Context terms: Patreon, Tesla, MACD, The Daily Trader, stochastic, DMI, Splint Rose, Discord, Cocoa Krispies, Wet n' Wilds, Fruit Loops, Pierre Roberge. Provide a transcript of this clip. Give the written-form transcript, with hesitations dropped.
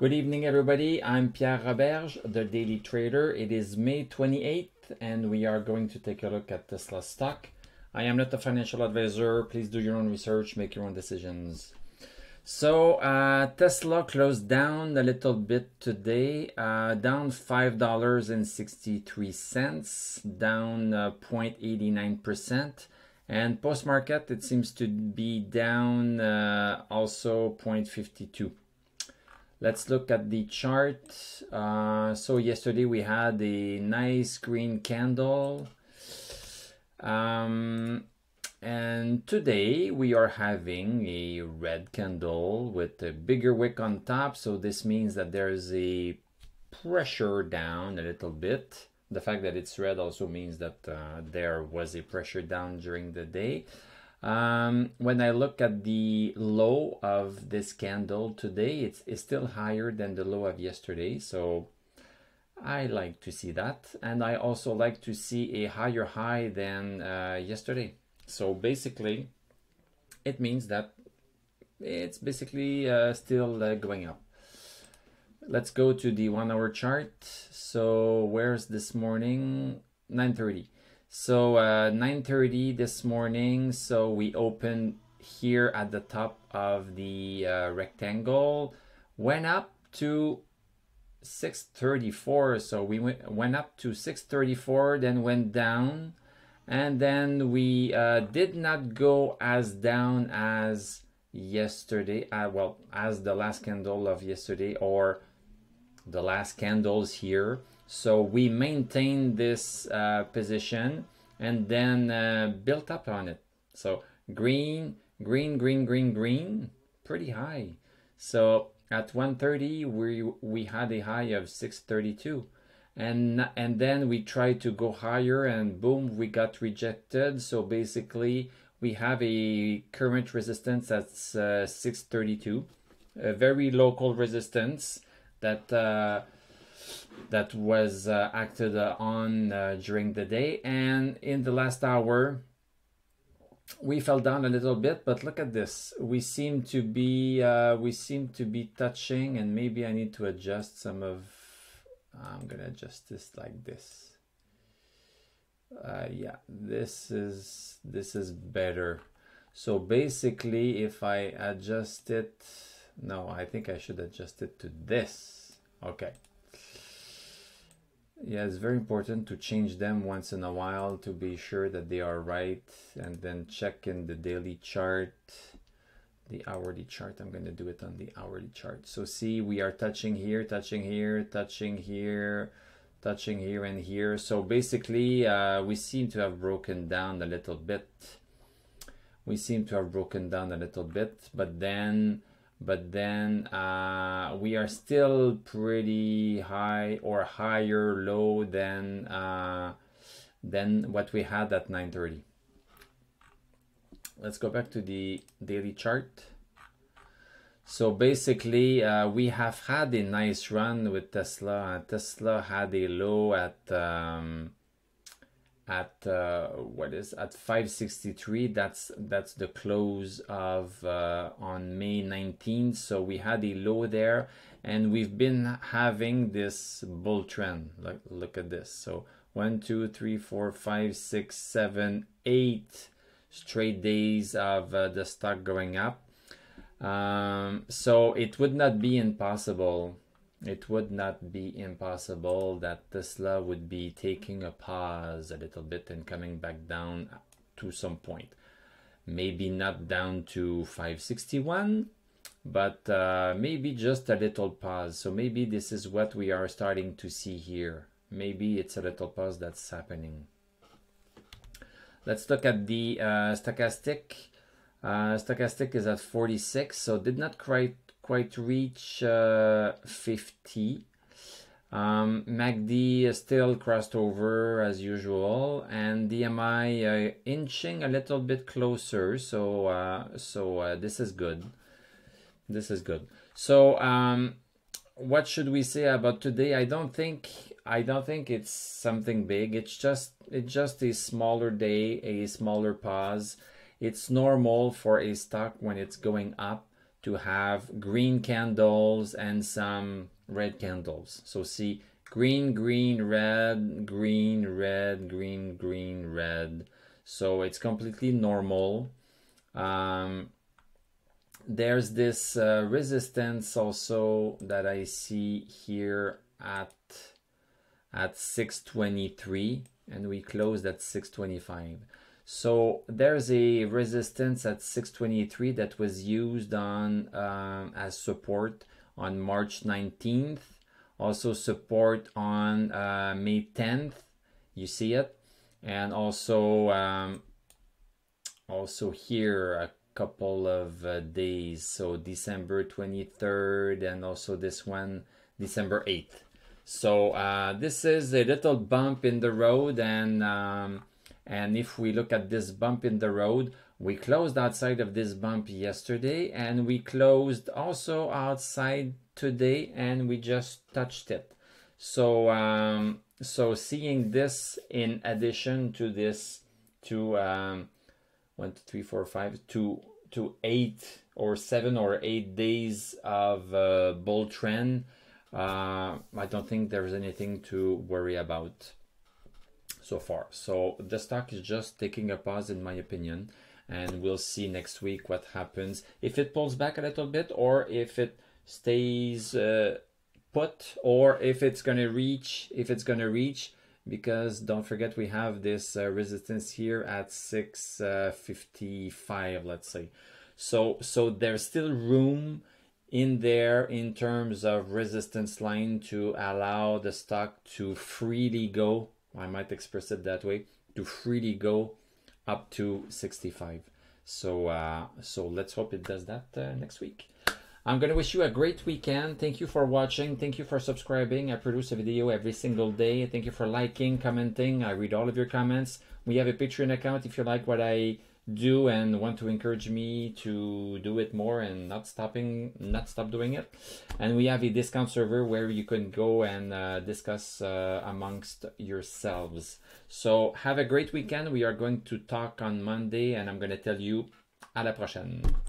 Good evening, everybody. I'm Pierre Roberge, the Daily Trader. It is May 28th, and we are going to take a look at Tesla stock. I am not a financial advisor. Please do your own research, make your own decisions. So Tesla closed down a little bit today, down $5.63, down 0.89%. And post-market, it seems to be down also 0.52%. Let's look at the chart. So yesterday we had a nice green candle. And today we are having a red candle with a bigger wick on top. So this means that there is a pressure down a little bit. The fact that it's red also means that there was a pressure down during the day. When I look at the low of this candle today, it's still higher than the low of yesterday, so I like to see that, and I also like to see a higher high than yesterday. So basically it means that it's basically still going up. Let's go to the 1 hour chart. So where's this morning? 9:30. So 9:30 this morning, so we opened here at the top of the rectangle, went up to 634, so we went up to 634, then went down, and then we did not go as down as yesterday, well, as the last candle of yesterday or the last candles here. So we maintained this position and then built up on it. So green, green, green, green, green, pretty high. So at 1:30 we had a high of 632, and then we tried to go higher and boom, we got rejected. So basically we have a current resistance that's 632, a very local resistance that that was acted on during the day, and in the last hour we fell down a little bit. But look at this, we seem to be touching, and maybe I need to adjust some of, I'm gonna adjust this like this. Yeah, this is better. So basically if I adjust it, no, I think I should adjust it to this. Okay. Yeah, it's very important to change them once in a while to be sure that they are right, and then check in the daily chart, the hourly chart. I'm going to do it on the hourly chart. So see, we are touching here, touching here, touching here, touching here and here. So basically we seem to have broken down a little bit. We seem to have broken down a little bit, but then we are still pretty high or higher low than what we had at 9:30. Let's go back to the daily chart. So basically we have had a nice run with Tesla. Tesla had a low at what is at 563. That's the close of on May 19th. So we had a low there, and we've been having this bull trend. Look at this. So 1 2 3 4 5 6 7 8 straight days of the stock going up. So it would not be impossible, it would not be impossible that Tesla would be taking a pause a little bit and coming back down to some point. Maybe not down to 561, but maybe just a little pause. So maybe this is what we are starting to see here. Maybe it's a little pause that's happening. Let's look at the stochastic. Stochastic is at 46, so did not quite reach 50. MACD is still crossed over as usual, and DMI inching a little bit closer. So this is good. This is good. So what should we say about today? I don't think it's something big. It's just a smaller day, a smaller pause. It's normal for a stock when it's going up to have green candles and some red candles. So see, green, green, red, green, red, green, green, red. So it's completely normal. There's this resistance also that I see here at 623, and we closed at 625. So there's a resistance at 623 that was used on as support on March 19th, also support on May 10th, you see it, and also also here a couple of days, so December 23rd, and also this one December 8th. So this is a little bump in the road, and if we look at this bump in the road, we closed outside of this bump yesterday, and we closed also outside today, and we just touched it. So so seeing this in addition to this, to 1, 2, 3, 4, 5 to 8 or 7 or 8 days of bull trend, I don't think there's anything to worry about so far. So the stock is just taking a pause, in my opinion, and we'll see next week what happens, if it pulls back a little bit, or if it stays put, or if it's gonna reach, because don't forget we have this resistance here at 655, let's say. So there's still room in there in terms of resistance line to allow the stock to freely go, I might express it that way, to freely go up to 65. So so let's hope it does that next week. I'm gonna wish you a great weekend. Thank you for watching. Thank you for subscribing. I produce a video every single day. Thank you for liking, commenting. I read all of your comments. We have a Patreon account if you like what I do and want to encourage me to do it more and not stop doing it. And we have a Discord server where you can go and discuss amongst yourselves. So have a great weekend. We are going to talk on Monday, and I'm going to tell you à la prochaine.